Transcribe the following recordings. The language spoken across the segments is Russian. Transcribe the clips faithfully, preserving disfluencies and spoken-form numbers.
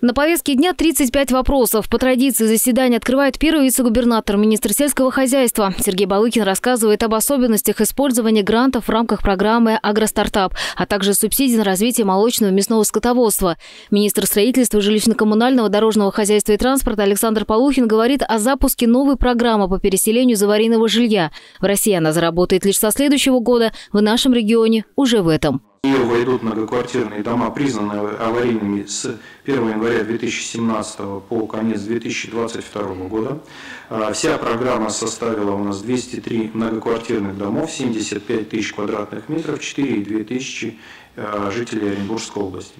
На повестке дня тридцать пять вопросов. По традиции заседание открывает первый вице-губернатор, министр сельского хозяйства. Сергей Балыкин рассказывает об особенностях использования грантов в рамках программы «Агростартап», а также субсидий на развитие молочного и мясного скотоводства. Министр строительства, жилищно-коммунального, дорожного хозяйства и транспорта Александр Полухин говорит о запуске новой программы по переселению из аварийного жилья. В России она заработает лишь со следующего года, в нашем регионе уже в этом. В нее войдут многоквартирные дома, признанные аварийными с первого января две тысячи семнадцатого по конец две тысячи двадцать второго года. Вся программа составила у нас двести три многоквартирных домов, семьдесят пять тысяч квадратных метров, четыре и две тысячи жителей Оренбургской области.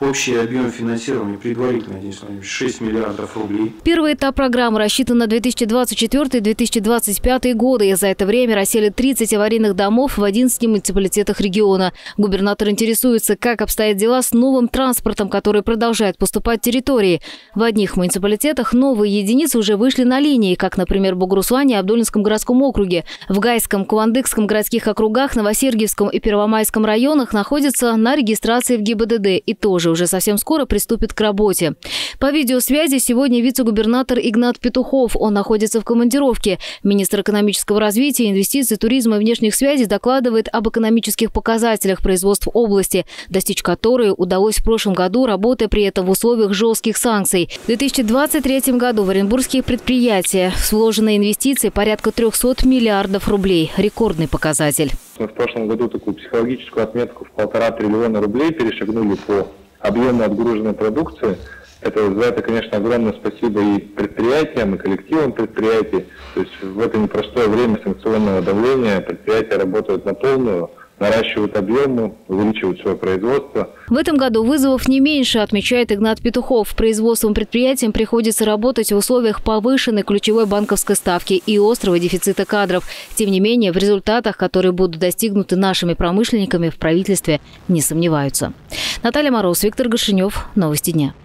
Общий объем финансирования предварительно шесть миллиардов рублей. Первый этап программы рассчитан на две тысячи двадцать четвёртый — две тысячи двадцать пятый годы. И за это время расселят тридцать аварийных домов в одиннадцати муниципалитетах региона. Губернатор интересуется, как обстоят дела с новым транспортом, который продолжает поступать в территории. В одних муниципалитетах новые единицы уже вышли на линии, как, например, в Бугуруслане и Абдулинском городском округе. В Гайском, Кувандыкском городских округах, Новосергиевском и Первомайском районах находятся на регистрации в ГИБДД и тоже уже совсем скоро приступит к работе. По видеосвязи сегодня вице-губернатор Игнат Петухов. Он находится в командировке. Министр экономического развития, инвестиций, туризма и внешних связей докладывает об экономических показателях производства области, достичь которой удалось в прошлом году, работая при этом в условиях жестких санкций. В две тысячи двадцать третьем году в оренбургские предприятия вложены инвестиции порядка трёхсот миллиардов рублей. Рекордный показатель. Мы в прошлом году такую психологическую отметку в полтора триллиона рублей перешагнули по объему отгруженной продукции. Это, за это, конечно, огромное спасибо и предприятиям, и коллективам предприятий. То есть в это непростое время санкционного давления предприятия работают на полную, наращивают объемы, увеличивают свое производство. В этом году вызовов не меньше, отмечает Игнат Петухов. Производством предприятиям приходится работать в условиях повышенной ключевой банковской ставки и острого дефицита кадров. Тем не менее, в результатах, которые будут достигнуты нашими промышленниками, в правительстве не сомневаются. Наталья Мороз, Виктор Гашенев. Новости дня.